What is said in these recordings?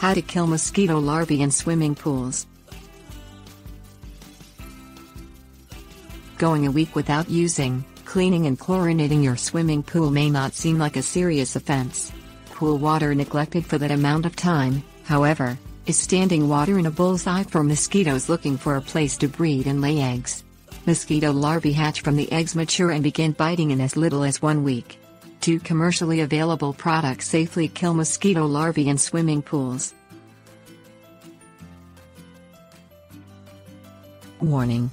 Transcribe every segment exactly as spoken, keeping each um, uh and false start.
How to kill mosquito larvae in swimming pools. Going a week without using, cleaning and chlorinating your swimming pool may not seem like a serious offense. Pool water neglected for that amount of time, however, is standing water in a bullseye for mosquitoes looking for a place to breed and lay eggs. Mosquito larvae hatch from the eggs, mature and begin biting in as little as one week. Two commercially available products safely kill mosquito larvae in swimming pools. Warning.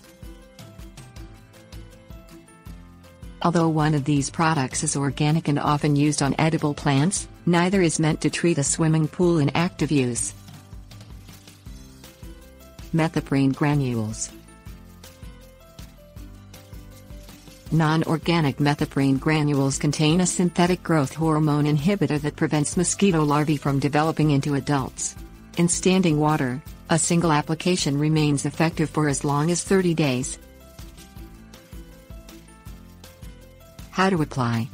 Although one of these products is organic and often used on edible plants, neither is meant to treat a swimming pool in active use. Methoprene granules. Non-organic methoprene granules contain a synthetic growth hormone inhibitor that prevents mosquito larvae from developing into adults. In standing water, a single application remains effective for as long as thirty days. How to apply.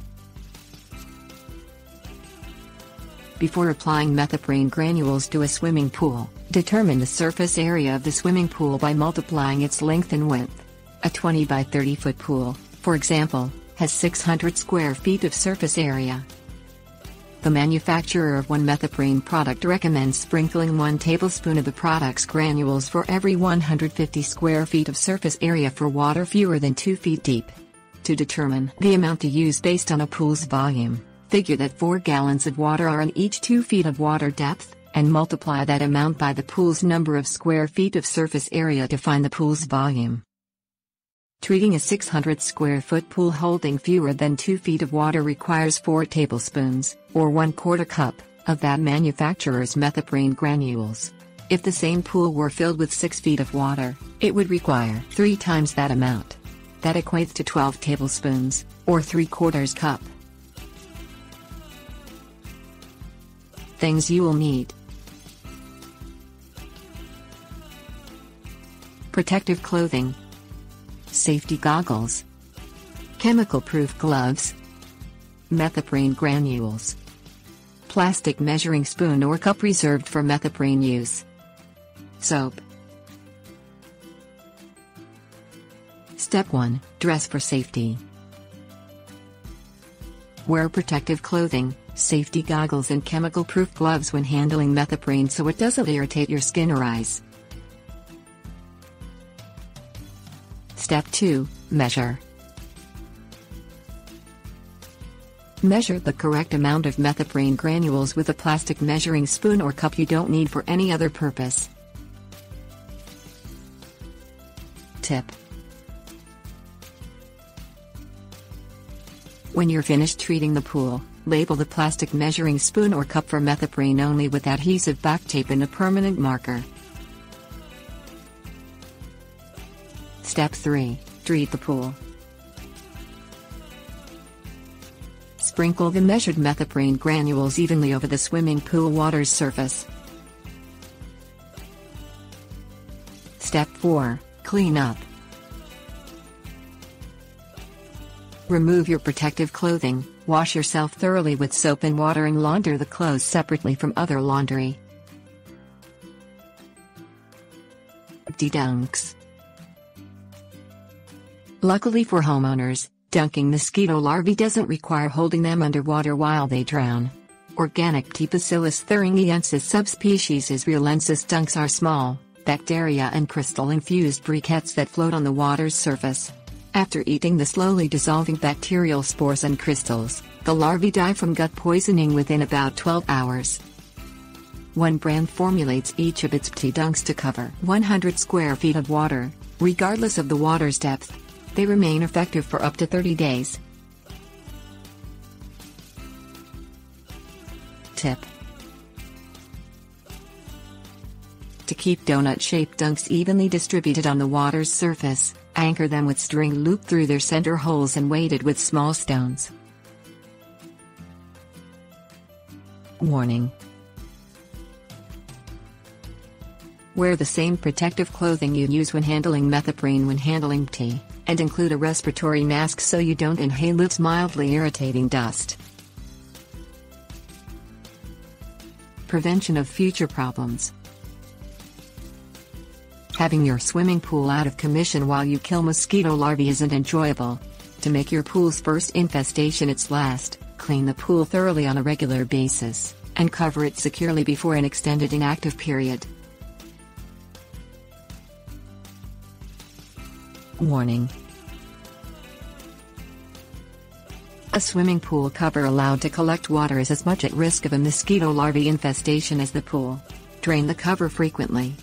Before applying methoprene granules to a swimming pool, determine the surface area of the swimming pool by multiplying its length and width. A twenty by thirty foot pool, for example, has six hundred square feet of surface area. The manufacturer of one methoprene product recommends sprinkling one tablespoon of the product's granules for every one hundred fifty square feet of surface area for water fewer than two feet deep. To determine the amount to use based on a pool's volume, figure that four gallons of water are in each two feet of water depth, and multiply that amount by the pool's number of square feet of surface area to find the pool's volume. Treating a six hundred square foot pool holding fewer than two feet of water requires four tablespoons, or one quarter cup, of that manufacturer's methoprene granules. If the same pool were filled with six feet of water, it would require three times that amount. That equates to twelve tablespoons, or three quarters cup. Things you will need. Protective clothing. Safety goggles, chemical-proof gloves, methoprene granules, plastic measuring spoon or cup reserved for methoprene use, soap. Step one. Dress for safety. Wear protective clothing, safety goggles and chemical-proof gloves when handling methoprene so it doesn't irritate your skin or eyes. Step two. Measure. Measure the correct amount of methoprene granules with a plastic measuring spoon or cup you don't need for any other purpose. Tip. When you're finished treating the pool, label the plastic measuring spoon or cup for methoprene only with adhesive back tape and a permanent marker. Step three. Treat the pool. Sprinkle the measured methoprene granules evenly over the swimming pool water's surface. Step four. Clean up. Remove your protective clothing, wash yourself thoroughly with soap and water and launder the clothes separately from other laundry. Dedunks. Luckily for homeowners, dunking mosquito larvae doesn't require holding them underwater while they drown. Organic T. Bacillus thuringiensis subspecies Israelensis dunks are small, bacteria and crystal-infused briquettes that float on the water's surface. After eating the slowly dissolving bacterial spores and crystals, the larvae die from gut poisoning within about twelve hours. One brand formulates each of its Bti dunks to cover one hundred square feet of water, regardless of the water's depth. They remain effective for up to thirty days. Tip. To keep donut-shaped dunks evenly distributed on the water's surface, anchor them with string looped through their center holes and weighted with small stones. Warning. Wear the same protective clothing you use when handling methoprene when handling Bti, and include a respiratory mask so you don't inhale its mildly irritating dust. prevention of future problems. Having your swimming pool out of commission while you kill mosquito larvae isn't enjoyable. To make your pool's first infestation its last, clean the pool thoroughly on a regular basis, and cover it securely before an extended inactive period. Warning. A swimming pool cover allowed to collect water is as much at risk of a mosquito larvae infestation as the pool. Drain the cover frequently.